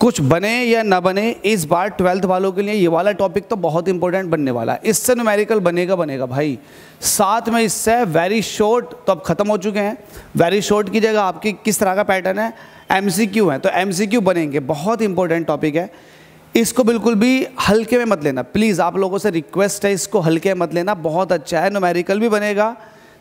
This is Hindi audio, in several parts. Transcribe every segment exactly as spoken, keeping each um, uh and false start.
कुछ बने या ना बने, इस बार ट्वेल्थ वालों के लिए ये वाला टॉपिक तो बहुत इंपॉर्टेंट बनने वाला है। इससे न्यूमेरिकल बनेगा बनेगा भाई, साथ में इससे वेरी शॉर्ट तो अब ख़त्म हो चुके हैं। वेरी शॉर्ट की जगह आपकी किस तरह का पैटर्न है, एमसीक्यू है, तो एमसीक्यू बनेंगे। बहुत इंपॉर्टेंट टॉपिक है, इसको बिल्कुल भी हल्के में मत लेना प्लीज़। आप लोगों से रिक्वेस्ट है, इसको हल्के में मत लेना, बहुत अच्छा है। न्यूमेरिकल भी बनेगा,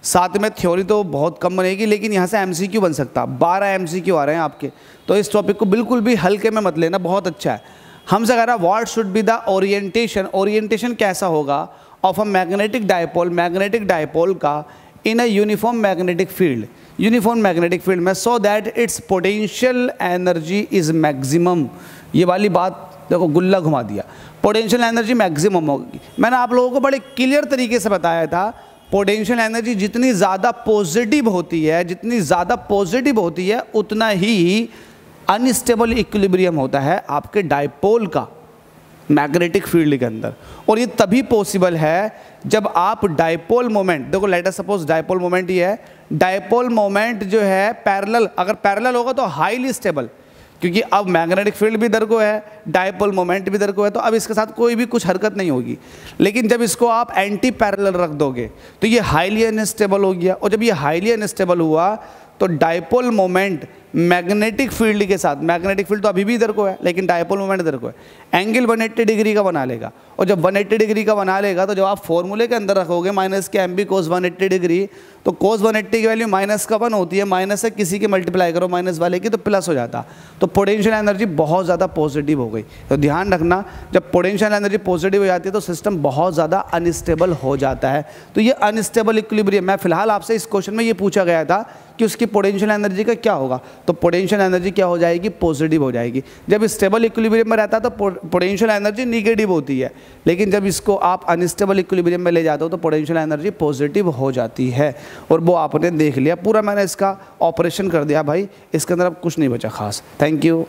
साथ में थ्योरी तो बहुत कम बनेगी, लेकिन यहाँ से एमसीक्यू बन सकता है। बारह एमसीक्यू आ रहे हैं आपके, तो इस टॉपिक को बिल्कुल भी हल्के में मत लेना, बहुत अच्छा है। हमसे कह रहा है what should be the orientation, orientation कैसा होगा of a magnetic dipole, magnetic dipole का in a uniform magnetic field, uniform magnetic field में, so that its potential energy is maximum. ये वाली बात देखो, गुल्ला घुमा दिया, पोटेंशियल एनर्जी मैक्सिमम होगी। मैंने आप लोगों को बड़े क्लियर तरीके से बताया था, पोटेंशियल एनर्जी जितनी ज़्यादा पॉजिटिव होती है, जितनी ज़्यादा पॉजिटिव होती है, उतना ही अनस्टेबल इक्विलिब्रियम होता है आपके डायपोल का मैग्नेटिक फील्ड के अंदर। और ये तभी पॉसिबल है जब आप डायपोल मोमेंट, देखो let us suppose dipole moment ये है, डायपोल मोमेंट जो है पैरेलल, अगर पैरेलल होगा तो हाईली स्टेबल, क्योंकि अब मैग्नेटिक फील्ड भी इधर को है, डायपोल मोमेंट भी इधर को है, तो अब इसके साथ कोई भी कुछ हरकत नहीं होगी। लेकिन जब इसको आप एंटी पैरेलल रख दोगे तो ये हाईली अनस्टेबल हो गया, और जब ये हाईली अनस्टेबल हुआ तो डायपोल मोमेंट मैग्नेटिक फील्ड के साथ, मैग्नेटिक फील्ड तो अभी भी इधर को है लेकिन डायपोल मोमेंट इधर को है, एंगल एक सौ अस्सी डिग्री का बना लेगा। और जब एक सौ अस्सी डिग्री का बना लेगा, तो जब आप फॉर्मूले के अंदर रखोगे माइनस के एम बी कोस एक सौ अस्सी डिग्री, तो कोस एक सौ अस्सी की वैल्यू माइनस का वन होती है, माइनस से किसी की मल्टीप्लाई करो माइनस वाले की, तो प्लस हो जाता। तो पोटेंशियल एनर्जी बहुत ज़्यादा पॉजिटिव हो गई। तो ध्यान रखना, जब पोटेंशियल एनर्जी पॉजिटिव हो जाती है तो सिस्टम बहुत ज़्यादा अनस्टेबल हो जाता है। तो ये अनस्टेबल इक्विलिब्रियम, मैं फिलहाल आपसे इस क्वेश्चन में ये पूछा गया था कि उसकी पोटेंशियल एनर्जी का क्या होगा, तो पोटेंशियल एनर्जी क्या हो जाएगी, पॉजिटिव हो जाएगी। जब स्टेबल इक्विलिब्रियम में रहता है तो पोटेंशियल एनर्जी नेगेटिव होती है, लेकिन जब इसको आप अनस्टेबल इक्विलिब्रियम में ले जाते हो तो पोटेंशियल एनर्जी पॉजिटिव हो जाती है। और वो आपने देख लिया पूरा, मैंने इसका ऑपरेशन कर दिया भाई, इसके अंदर अब कुछ नहीं बचा खास। Thank you.